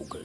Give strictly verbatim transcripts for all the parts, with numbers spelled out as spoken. buckel.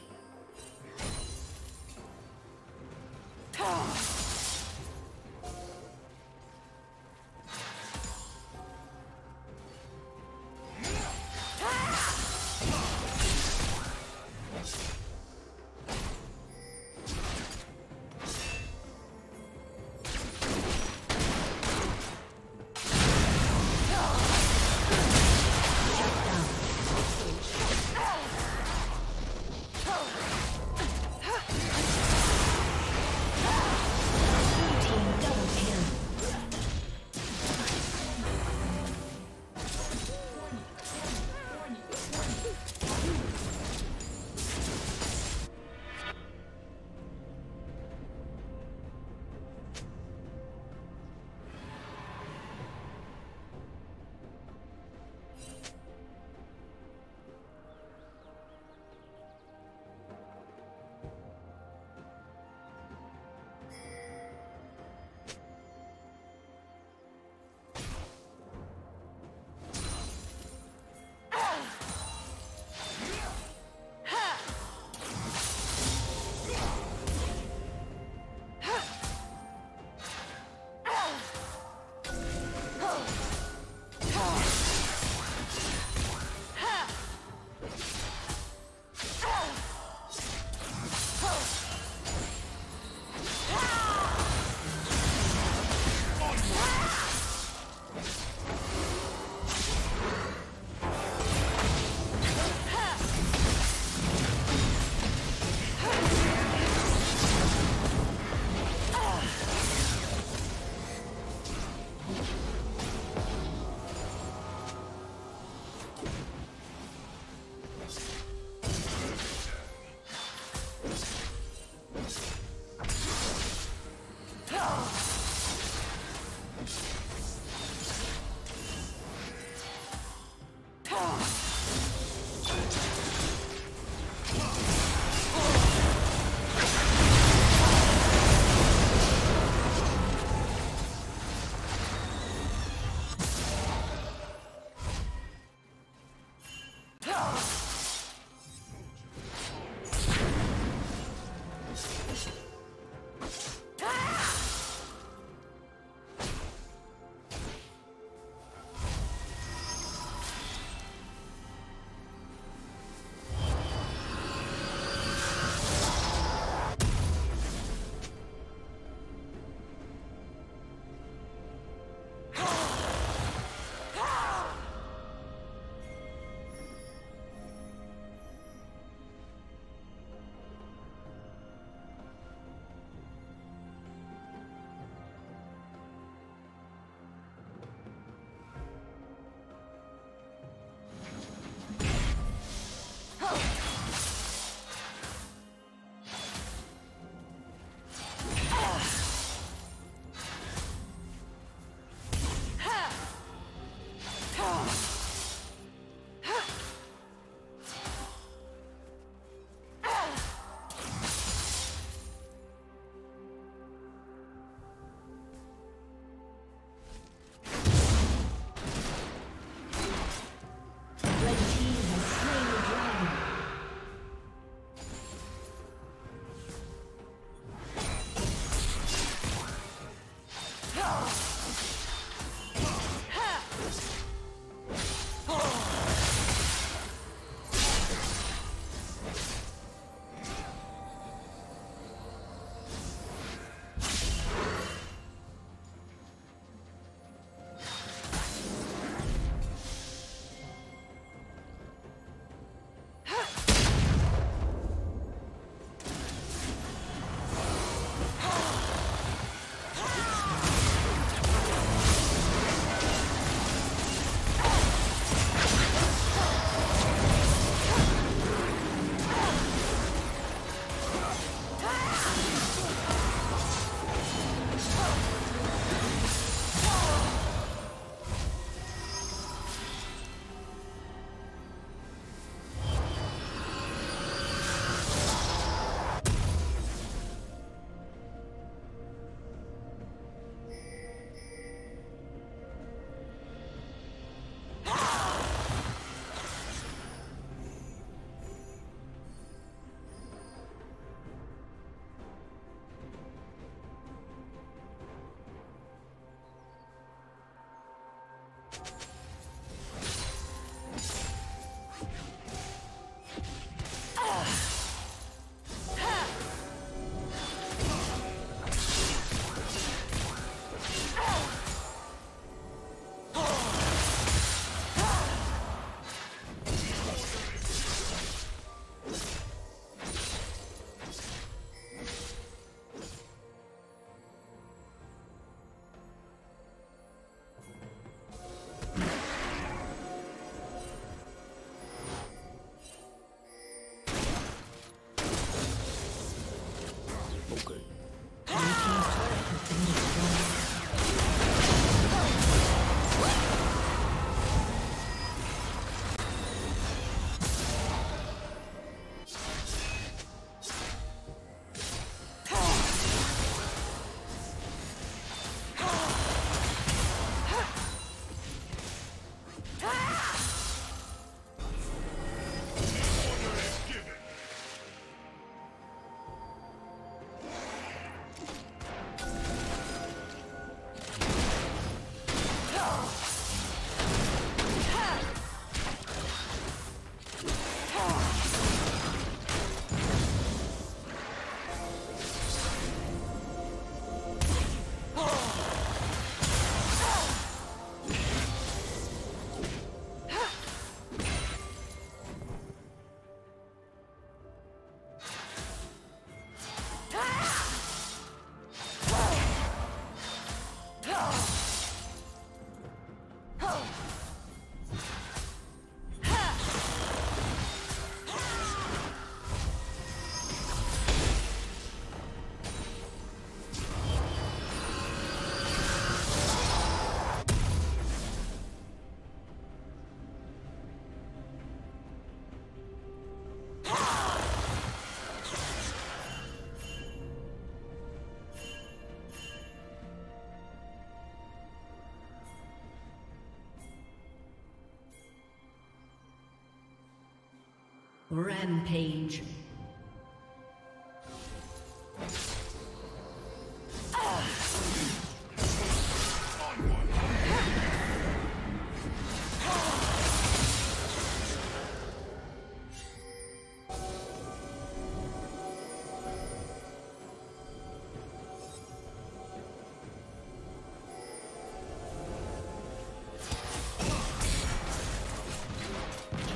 Rampage.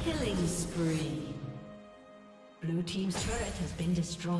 Killing spree. Blue team's turret has been destroyed.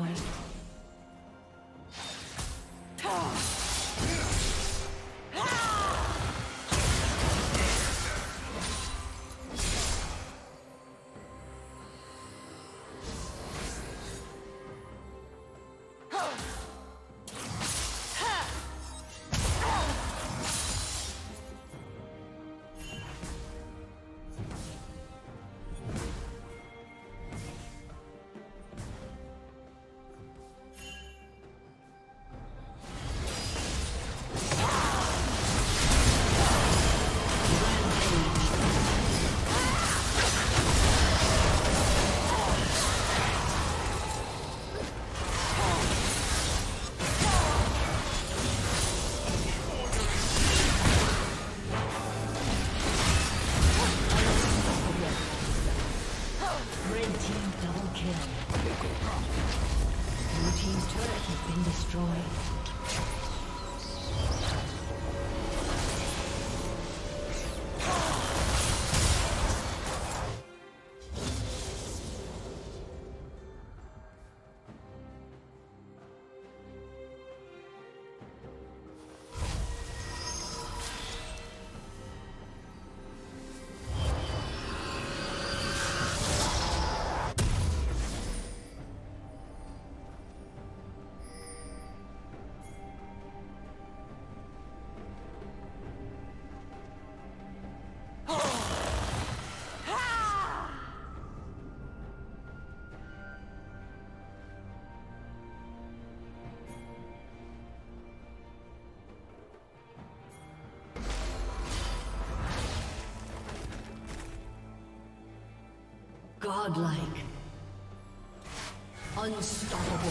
Godlike. Unstoppable.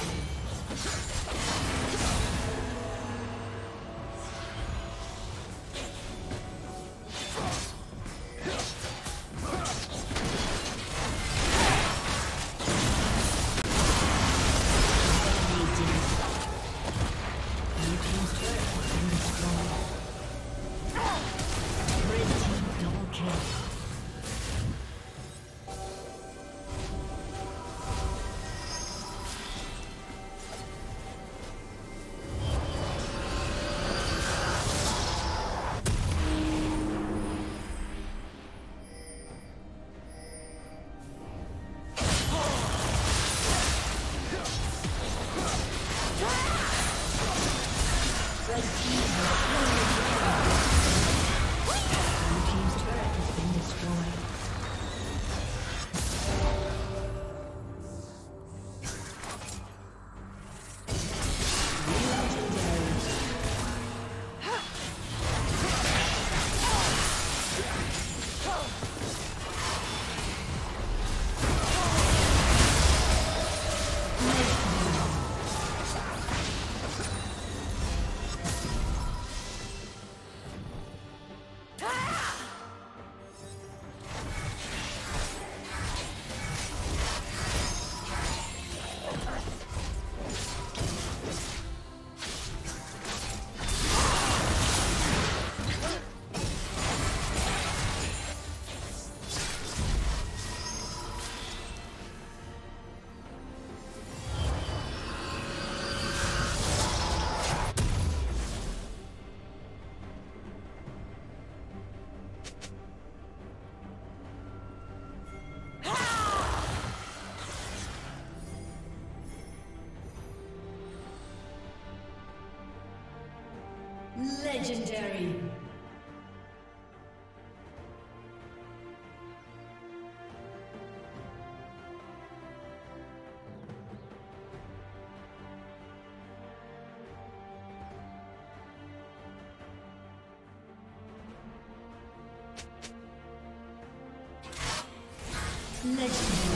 Legendary. Legendary.